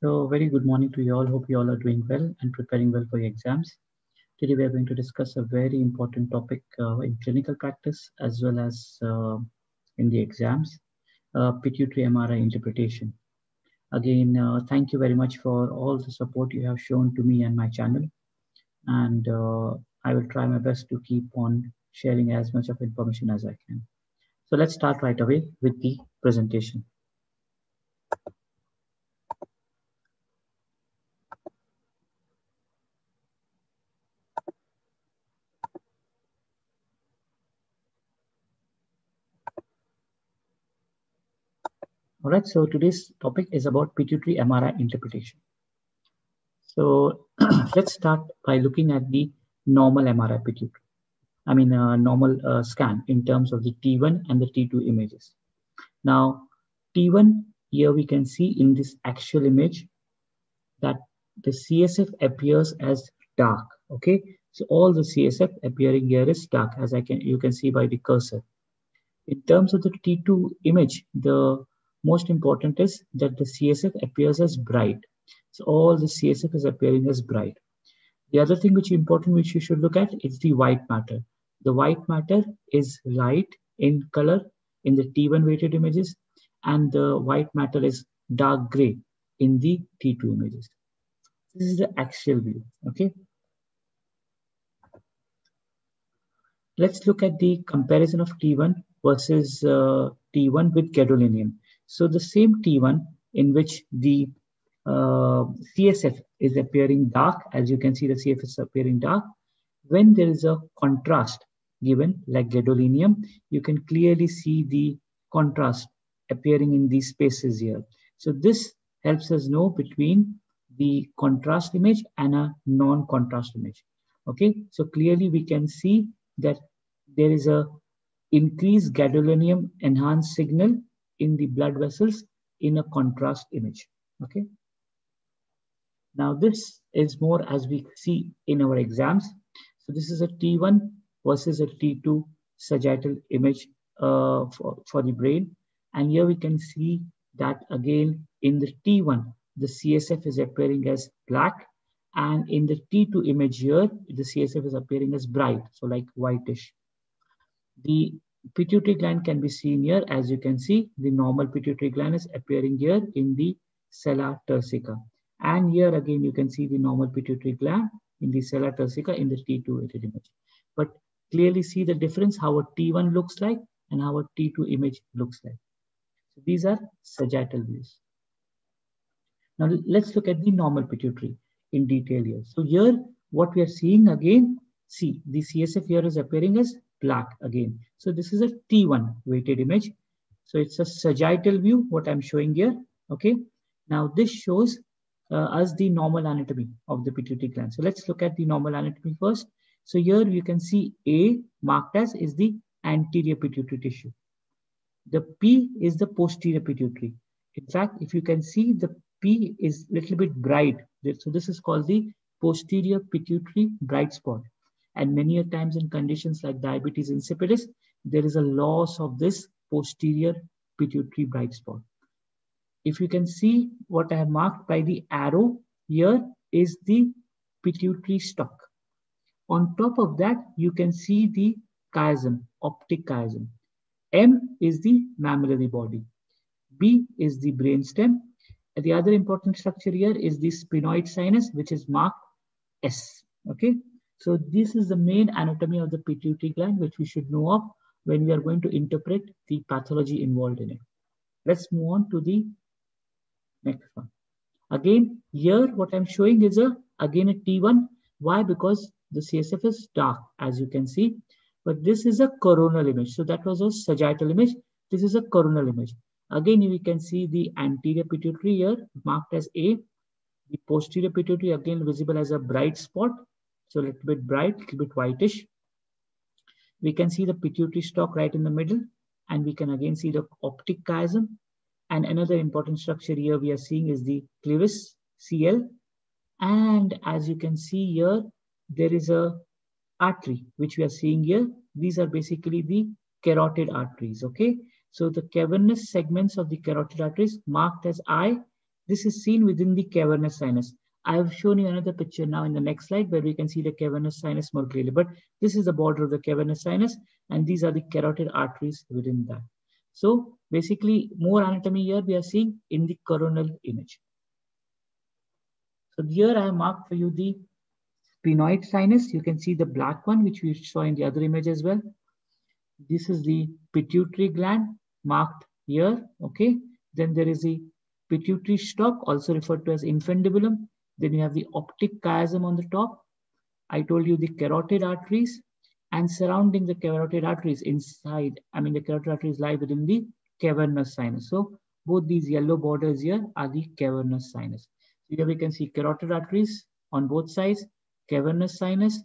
So very good morning to you all. Hope you all are doing well and preparing well for your exams. Today we are going to discuss a very important topic in clinical practice as well as in the exams, pituitary MRI interpretation. Again, thank you very much for all the support you have shown to me and my channel. And I will try my best to keep on sharing as much of information as I can. So let's start right away with the presentation. All right, so today's topic is about pituitary MRI interpretation. So let's start by looking at the normal MRI pituitary. I mean, normal scan in terms of the T1 and the T2 images. Now, T1, here we can see in this actual image that the CSF appears as dark, okay? So all the CSF appearing here is dark, as you can see by the cursor. In terms of the T2 image, the most important is that the CSF appears as bright. So all the CSF is appearing as bright. The other thing which is important, which you should look at, is the white matter. The white matter is light in color in the T1 weighted images, and the white matter is dark gray in the T2 images. This is the axial view, okay? Let's look at the comparison of T1 versus T1 with gadolinium. So the same T1 in which the CSF is appearing dark, as you can see the CSF is appearing dark. When there is a contrast given like gadolinium, you can clearly see the contrast appearing in these spaces here. So this helps us know between the contrast image and a non-contrast image. Okay, so clearly we can see that there is a increased gadolinium enhanced signal in the blood vessels in a contrast image, okay? Now this is more as we see in our exams. So this is a T1 versus a T2 sagittal image for the brain. And here we can see that again in the T1, the CSF is appearing as black. And in the T2 image here, the CSF is appearing as bright, so like whitish. The pituitary gland can be seen here. As you can see, the normal pituitary gland is appearing here in the sella tersica. And here again, you can see the normal pituitary gland in the sella tersica in the T2 weighted image. But clearly see the difference, how a T1 looks like and how a T2 image looks like. So these are sagittal views. Now let's look at the normal pituitary in detail here. So here, what we are seeing again, see the CSF here is appearing as black again. So this is a T1 weighted image. So it's a sagittal view, what I'm showing here, okay? Now this shows us the normal anatomy of the pituitary gland. So let's look at the normal anatomy first. So here you can see A marked as is the anterior pituitary tissue. The P is the posterior pituitary. In fact, if you can see, the P is a little bit bright. So this is called the posterior pituitary bright spot. And many a times in conditions like diabetes insipidus, there is a loss of this posterior pituitary bright spot. If you can see what I have marked by the arrow, here is the pituitary stalk. On top of that, you can see the chiasm, optic chiasm. M is the mammillary body. B is the brainstem. The other important structure here is the sphenoid sinus, which is marked S. Okay, so this is the main anatomy of the pituitary gland, which we should know of when we are going to interpret the pathology involved in it. Let's move on to the next one. Again, here what I'm showing is again a T1. Why? Because the CSF is dark, as you can see. But this is a coronal image. So that was a sagittal image. This is a coronal image. Again, we can see the anterior pituitary here marked as A. The posterior pituitary again visible as a bright spot. So a little bit bright, a little bit whitish. We can see the pituitary stalk right in the middle. And we can again see the optic chiasm. And another important structure here we are seeing is the clevis, CL. And as you can see here, there is a artery, which we are seeing here. These are basically the carotid arteries, okay? So the cavernous segments of the carotid arteries marked as I, This is seen within the cavernous sinus. I have shown you another picture now in the next slide where we can see the cavernous sinus more clearly, but this is the border of the cavernous sinus and these are the carotid arteries within that. So basically more anatomy here we are seeing in the coronal image. So here I have marked for you the sphenoid sinus. You can see the black one, which we saw in the other image as well. This is the pituitary gland marked here, okay. Then there is the pituitary stalk, also referred to as infundibulum. Then you have the optic chiasm on the top. I told you the carotid arteries, and surrounding the carotid arteries inside, I mean the carotid arteries lie within the cavernous sinus. So both these yellow borders here are the cavernous sinus. So here we can see carotid arteries on both sides, cavernous sinus,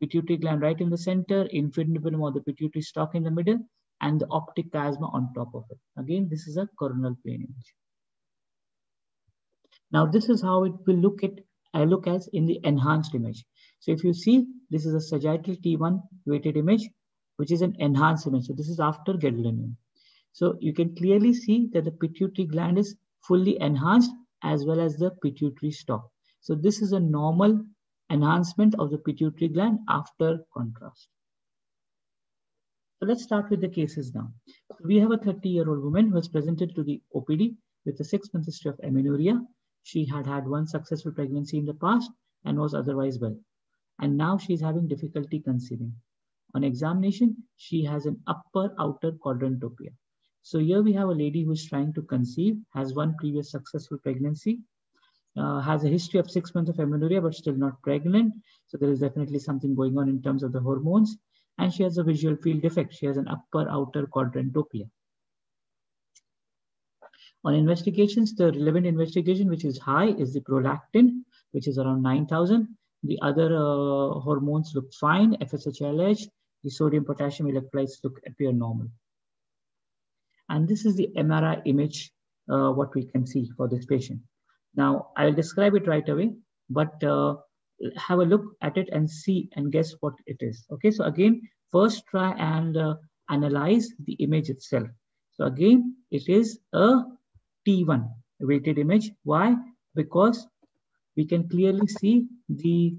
pituitary gland right in the center, infundibulum or the pituitary stalk in the middle, and the optic chiasm on top of it. Again, this is a coronal plane image. Now, this is how it will look as in the enhanced image. So if you see, this is a sagittal T1 weighted image, which is an enhanced image. So this is after gadolinium. So you can clearly see that the pituitary gland is fully enhanced as well as the pituitary stalk. So this is a normal enhancement of the pituitary gland after contrast. So let's start with the cases now. We have a 30-year-old woman who was presented to the OPD with a 6-month history of amenorrhea. She had had one successful pregnancy in the past and was otherwise well. And now she's having difficulty conceiving. On examination, she has an upper outer quadrantopia. So here we have a lady who's trying to conceive, has one previous successful pregnancy, has a history of 6 months of amenorrhea, but still not pregnant. So there is definitely something going on in terms of the hormones. And she has a visual field defect. She has an upper outer quadrantopia. On investigations, the relevant investigation, which is high, is the prolactin, which is around 9,000. The other hormones look fine, FSH, LH, the sodium potassium electrolytes appear normal. And this is the MRI image, what we can see for this patient. Now, I'll describe it right away, but have a look at it and see and guess what it is. Okay, so again, first try and analyze the image itself. So again, it is a T1 weighted image. Why? Because we can clearly see the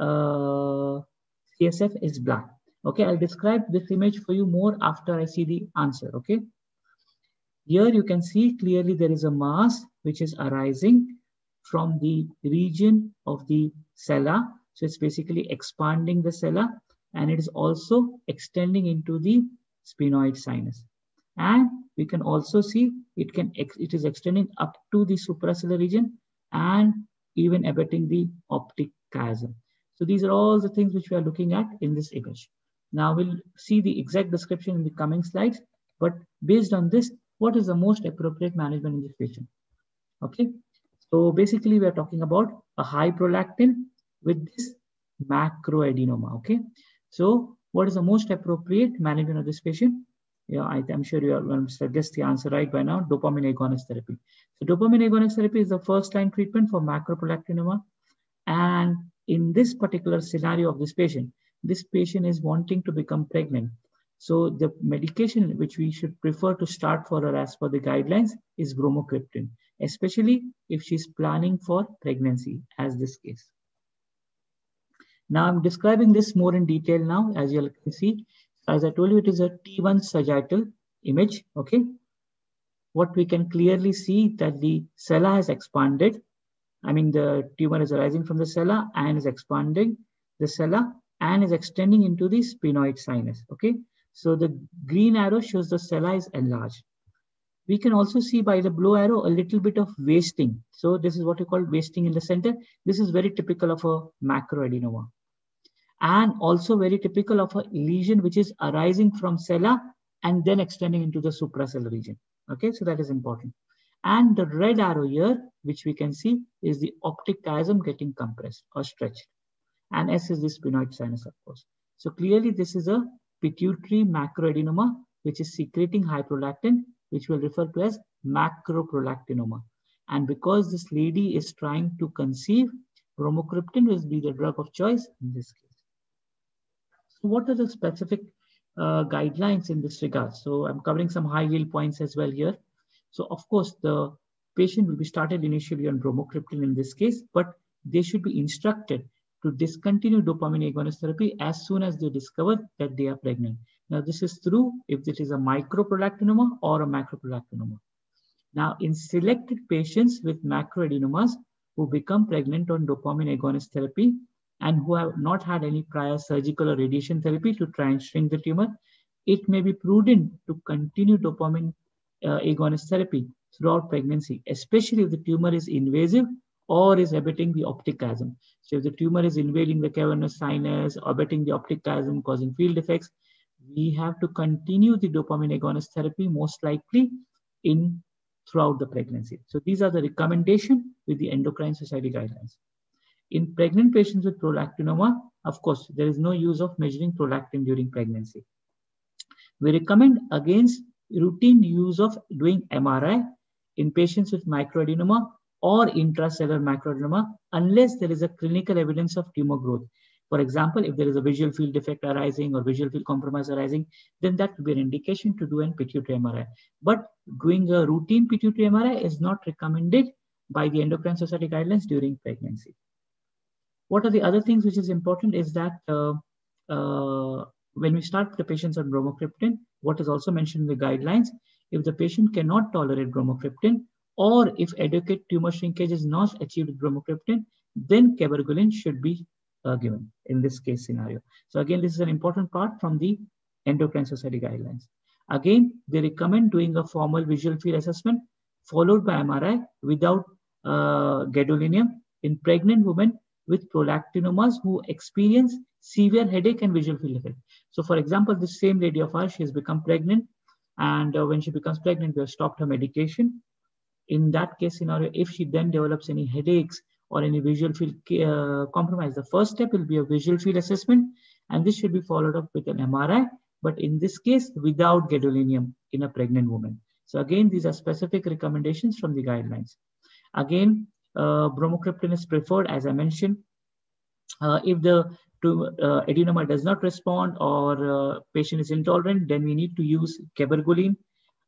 CSF is black. Okay, I'll describe this image for you more after I see the answer. Okay, here you can see clearly there is a mass which is arising from the region of the sella. So it's basically expanding the sella and it is also extending into the sphenoid sinus. And we can also see it is extending up to the supracellular region and even abetting the optic chiasm. So these are all the things which we are looking at in this image. Now we'll see the exact description in the coming slides, but based on this, what is the most appropriate management in this patient? Okay, so basically we are talking about a high prolactin with this macroadenoma, okay? So what is the most appropriate management of this patient? Yeah, I'm sure you are going to guess the answer right by now, dopamine agonist therapy. So dopamine agonist therapy is the first line treatment for macroprolactinoma. And in this particular scenario of this patient is wanting to become pregnant. So the medication which we should prefer to start for her as per the guidelines is bromocriptine, especially if she's planning for pregnancy as this case. Now I'm describing this more in detail now, as you'll see. As I told you, it is a T1 sagittal image, okay? What we can clearly see that the sella has expanded. I mean, the T1 is arising from the sella and is expanding the sella and is extending into the sphenoid sinus, okay? So the green arrow shows the sella is enlarged. We can also see by the blue arrow a little bit of wasting. So this is what you call wasting in the center. This is very typical of a macroadenoma. And also very typical of a lesion which is arising from sella and then extending into the supracellular region. Okay, so that is important. And the red arrow here, which we can see, is the optic chiasm getting compressed or stretched. And S is the sphenoid sinus, of course. So clearly this is a pituitary macroadenoma, which is secreting high prolactin, which we'll refer to as macroprolactinoma. And because this lady is trying to conceive, bromocriptine will be the drug of choice in this case. So what are the specific guidelines in this regard? So I'm covering some high yield points as well here. So of course, the patient will be started initially on bromocriptine in this case, but they should be instructed to discontinue dopamine agonist therapy as soon as they discover that they are pregnant. Now, this is true if this is a microprolactinoma or a macroprolactinoma. Now, in selected patients with macroadenomas who become pregnant on dopamine agonist therapy and who have not had any prior surgical or radiation therapy to try and shrink the tumor, it may be prudent to continue dopamine agonist therapy throughout pregnancy, especially if the tumor is invasive or is abetting the optic chiasm. So if the tumor is invading the cavernous sinus, abetting the optic chiasm, causing field effects, we have to continue the dopamine agonist therapy most likely throughout the pregnancy. So these are the recommendations with the Endocrine Society guidelines. In pregnant patients with prolactinoma, of course, there is no use of measuring prolactin during pregnancy. We recommend against routine use of doing MRI in patients with microadenoma or intracellular macroadenoma unless there is a clinical evidence of tumor growth. For example, if there is a visual field defect arising or visual field compromise arising, then that would be an indication to do a pituitary MRI. But doing a routine pituitary MRI is not recommended by the Endocrine Society guidelines during pregnancy. What are the other things which is important is that when we start the patients on bromocriptine, what is also mentioned in the guidelines, if the patient cannot tolerate bromocriptine or if adequate tumor shrinkage is not achieved with bromocriptine, then cabergoline should be given in this case scenario. So again, this is an important part from the Endocrine Society guidelines. Again, they recommend doing a formal visual field assessment followed by MRI without gadolinium in pregnant women with prolactinomas who experience severe headache and visual field effect. So for example, this same lady of ours, she has become pregnant, and when she becomes pregnant, we have stopped her medication. In that case scenario, if she then develops any headaches or any visual field compromise, the first step will be a visual field assessment, and this should be followed up with an MRI, but in this case, without gadolinium in a pregnant woman. So again, these are specific recommendations from the guidelines. Again, bromocriptine is preferred, as I mentioned. If the adenoma does not respond or patient is intolerant, then we need to use cabergoline.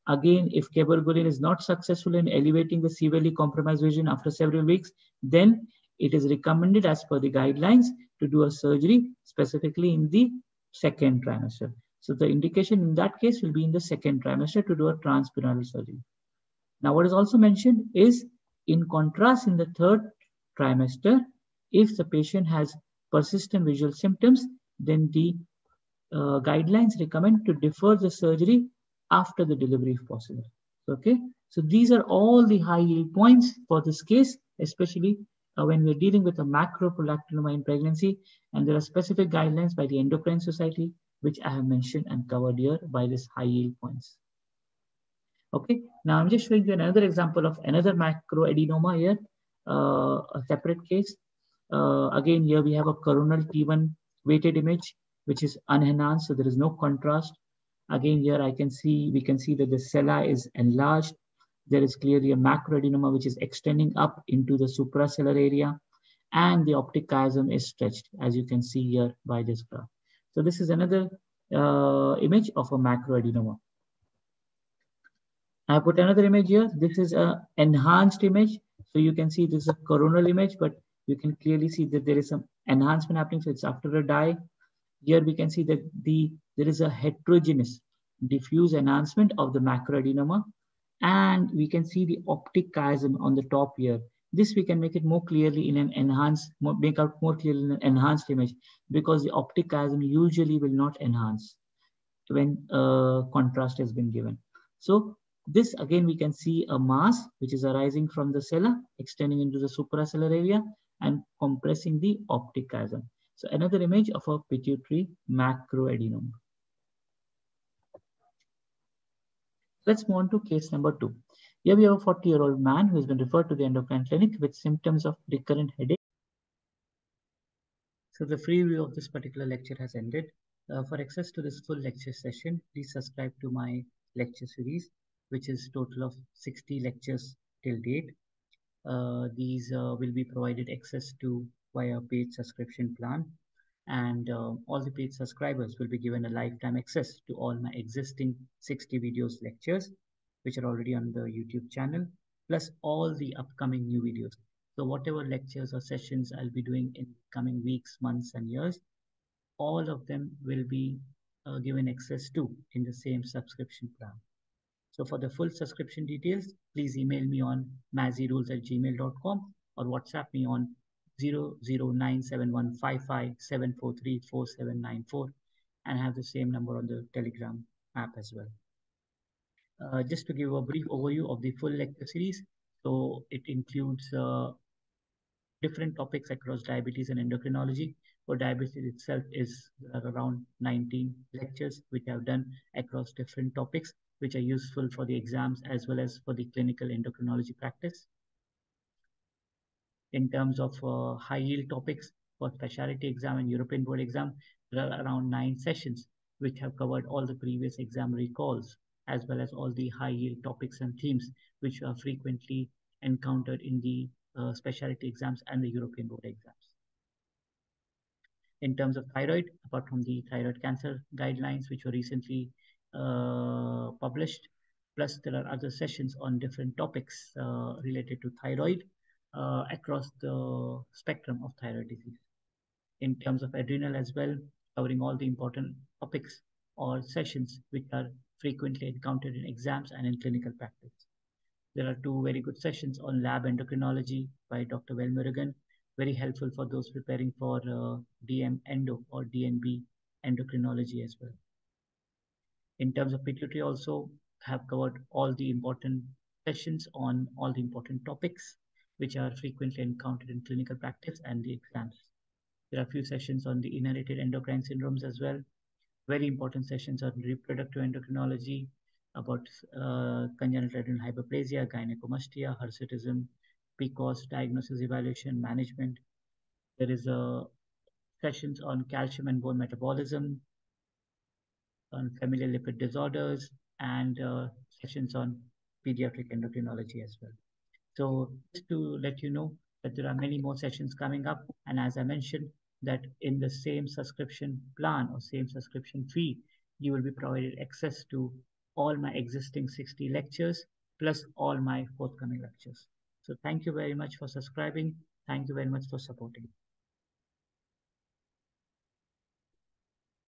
Again, if cabergoline is not successful in elevating the severely compromised vision after several weeks, then it is recommended as per the guidelines to do a surgery specifically in the second trimester. So the indication in that case will be in the second trimester to do a transperineal surgery. Now, what is also mentioned is, in contrast, in the third trimester, if the patient has persistent visual symptoms, then the guidelines recommend to defer the surgery after the delivery if possible. Okay, so these are all the high yield points for this case, especially when we're dealing with a macroprolactinoma in pregnancy, and there are specific guidelines by the Endocrine Society, which I have mentioned and covered here by this high yield points. Okay, now I'm just showing you another example of another macroadenoma here, a separate case. Again, here we have a coronal T1 weighted image, which is unenhanced, so there is no contrast. Again, here we can see that the cella is enlarged. There is clearly a macroadenoma which is extending up into the supracellular area, and the optic chiasm is stretched, as you can see here by this graph. So this is another image of a macroadenoma. I put another image here. This is an enhanced image. So you can see this is a coronal image, but you can clearly see that there is some enhancement happening. So it's after a dye. Here we can see that there is a heterogeneous diffuse enhancement of the macroadenoma, and we can see the optic chiasm on the top here. This we can make it more clearly in an enhanced, make out more clearly in an enhanced image, because the optic chiasm usually will not enhance when contrast has been given. So this again, we can see a mass which is arising from the cella, extending into the supracellular area and compressing the optic chiasm. So another image of a pituitary macroadenoma. Let's move on to case number 2. Here we have a 40-year-old man who has been referred to the endocrine clinic with symptoms of recurrent headache. So the free view of this particular lecture has ended. For access to this full lecture session, please subscribe to my lecture series, which is total of 60 lectures till date. These will be provided access to via paid subscription plan, and all the paid subscribers will be given a lifetime access to all my existing 60 videos lectures, which are already on the YouTube channel, plus all the upcoming new videos. So whatever lectures or sessions I'll be doing in coming weeks, months, and years, all of them will be given access to in the same subscription plan. So for the full subscription details, please email me on mazirules@gmail.com or WhatsApp me on 0097155 7434794 and have the same number on the Telegram app as well. Just to give a brief overview of the full lecture series, so it includes different topics across diabetes and endocrinology. For diabetes itself, there are around 19 lectures which I've done across different topics, which are useful for the exams as well as for the clinical endocrinology practice. In terms of high-yield topics for specialty exam and European board exam, there are around 9 sessions which have covered all the previous exam recalls, as well as all the high-yield topics and themes which are frequently encountered in the specialty exams and the European board exams. In terms of thyroid, apart from the thyroid cancer guidelines which were recently published, plus there are other sessions on different topics related to thyroid across the spectrum of thyroid disease. In terms of adrenal as well, covering all the important topics or sessions which are frequently encountered in exams and in clinical practice. There are 2 very good sessions on lab endocrinology by Dr. Wellmerrigan, very helpful for those preparing for DM endo or DNB endocrinology as well. In terms of pituitary also, have covered all the important sessions on all the important topics which are frequently encountered in clinical practice and the exams. There are a few sessions on the inherited endocrine syndromes as well. Very important sessions on reproductive endocrinology, about congenital adrenal hyperplasia, gynecomastia, hirsutism, PCOS, diagnosis, evaluation, management. There is sessions on calcium and bone metabolism, on familial lipid disorders, and sessions on pediatric endocrinology as well. So just to let you know that there are many more sessions coming up, and as I mentioned, that in the same subscription plan or same subscription fee, you will be provided access to all my existing 60 lectures plus all my forthcoming lectures. So thank you very much for subscribing. Thank you very much for supporting.